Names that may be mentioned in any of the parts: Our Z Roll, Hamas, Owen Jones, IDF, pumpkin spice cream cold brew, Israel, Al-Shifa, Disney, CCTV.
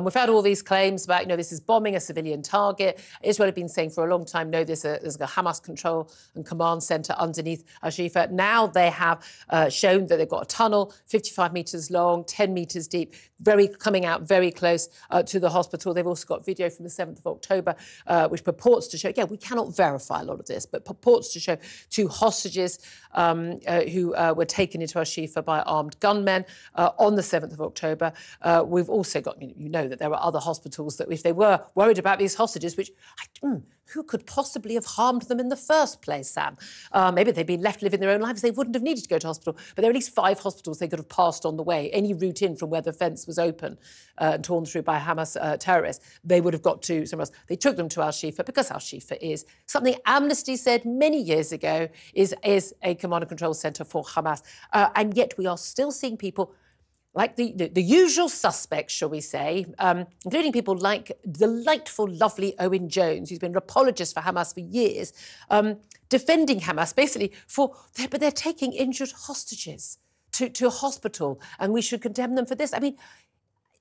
We've had all these claims about, this is bombing a civilian target. Israel had been saying for a long time, no, there's a Hamas control and command centre underneath Al-Shifa. Now they have shown that they've got a tunnel, 55 metres long, 10 metres deep, coming out very close to the hospital. They've also got video from the 7th of October, which purports to show, we cannot verify a lot of this, but purports to show two hostages who were taken into Al-Shifa by armed gunmen on the 7th of October. We've also got, that there are other hospitals that, if they were worried about these hostages, which who could possibly have harmed them in the first place, Sam? Maybe they'd been left living their own lives. They wouldn't have needed to go to hospital. But there are at least 5 hospitals they could have passed on the way. Any route in from where the fence was open and torn through by Hamas terrorists, they would have got to somewhere else. They took them to Al-Shifa because Al-Shifa is something Amnesty said many years ago is a command and control centre for Hamas. And yet we are still seeing people like the usual suspects, shall we say, including people like delightful, lovely Owen Jones, who's been an apologist for Hamas for years, defending Hamas, basically, but they're taking injured hostages to a hospital, and we should condemn them for this. I mean,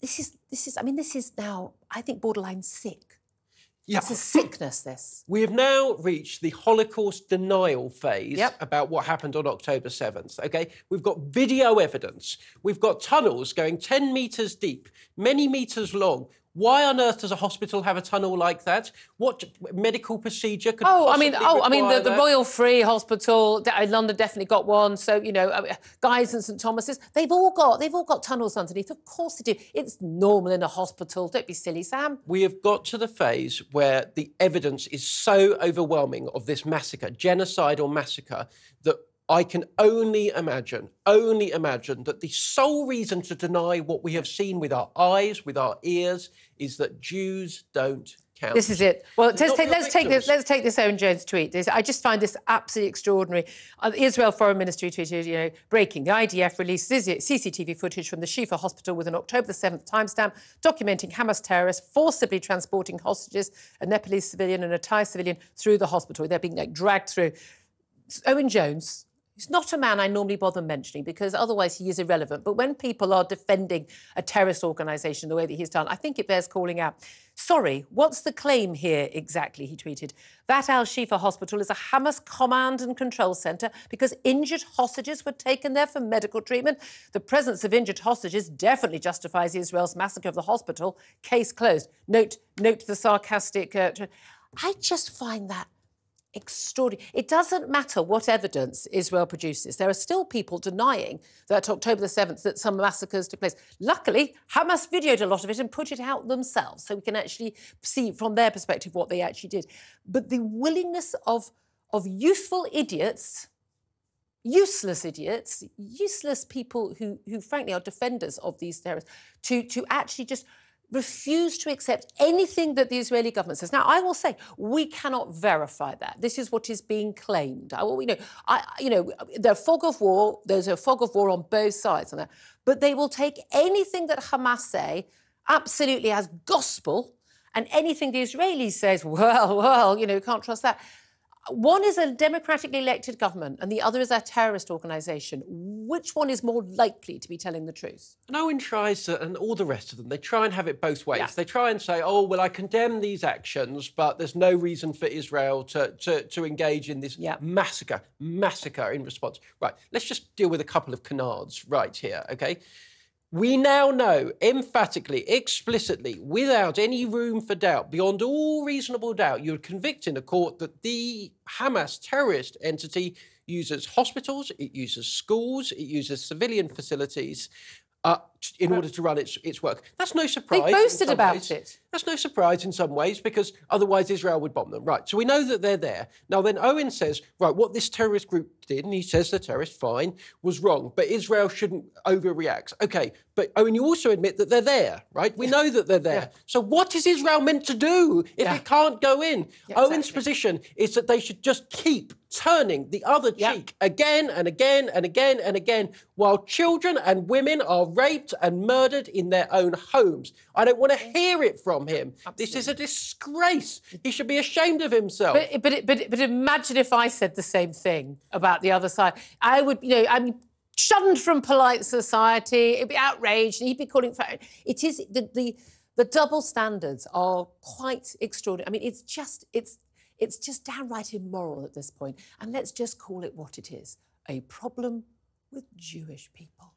this is now, I think, borderline sick. Yeah. It's a sickness, this. We have now reached the Holocaust denial phase about what happened on October 7th, OK? We've got video evidence. We've got tunnels going 10 metres deep, many metres long. Why on earth does a hospital have a tunnel like that? What medical procedure could the Royal Free Hospital in London definitely got one. So, Guy's and St Thomas's, they've all got tunnels underneath. Of course they do. It's normal in a hospital. Don't be silly, Sam. We have got to the phase where the evidence is so overwhelming of this massacre, genocidal massacre, that I can only imagine that the sole reason to deny what we have seen with our eyes, with our ears, is that Jews don't count. This is it. Well, let's take this Owen Jones tweet. I just find this absolutely extraordinary. The Israel Foreign Ministry tweeted, breaking. The IDF released CCTV footage from the Shifa hospital with an October the 7th timestamp documenting Hamas terrorists forcibly transporting hostages, a Nepalese civilian and a Thai civilian, through the hospital. They're being dragged through. Owen Jones. He's not a man I normally bother mentioning because otherwise he is irrelevant. But when people are defending a terrorist organisation the way that he's done, I think it bears calling out. Sorry, what's the claim here exactly, he tweeted. That Al-Shifa hospital is a Hamas command and control centre because injured hostages were taken there for medical treatment. The presence of injured hostages definitely justifies Israel's massacre of the hospital. Case closed. Note the sarcastic... I just find that extraordinary. It doesn't matter what evidence Israel produces. There are still people denying that October the 7th, that some massacres took place. Luckily, Hamas videoed a lot of it and put it out themselves, so we can actually see from their perspective what they actually did. But the willingness of youthful idiots, useless idiots, useless people who frankly are defenders of these terrorists, to actually just refuse to accept anything that the Israeli government says. Now, I will say, we cannot verify that. This is what is being claimed. The fog of war, there's a fog of war on both sides on that. But they will take anything that Hamas say absolutely as gospel, and anything the Israelis says, well, you can't trust that. One is a democratically elected government and the other is a terrorist organisation. Which one is more likely to be telling the truth? And Owen tries to, and all the rest of them, they try and have it both ways. Yeah. They try and say, oh, well, I condemn these actions, but there's no reason for Israel to engage in this massacre in response. Right, let's just deal with a couple of canards right here, OK? We now know emphatically, explicitly, without any room for doubt, beyond all reasonable doubt, you'd convict in a court that the Hamas terrorist entity uses hospitals, it uses schools, it uses civilian facilities in order to run its work. That's no surprise. They boasted about it. That's no surprise in some ways because otherwise Israel would bomb them. Right, so we know that they're there. Now then Owen says, right, what this terrorist group did, and he says the terrorist, fine, was wrong, but Israel shouldn't overreact. OK, but Owen, you also admit that they're there, right? We know that they're there. Yeah. So what is Israel meant to do if it can't go in? Yeah, Owen's position is that they should just keep turning the other cheek again and again and again and again while children and women are raped and murdered in their own homes. I don't want to hear it from him. Absolutely. This is a disgrace. He should be ashamed of himself. But imagine if I said the same thing about the other side. I would, I'm shunned from polite society. It'd be outraged, and he'd be calling for... It is the The double standards are quite extraordinary. I mean, it's just downright immoral at this point. And let's just call it what it is, a problem with Jewish people.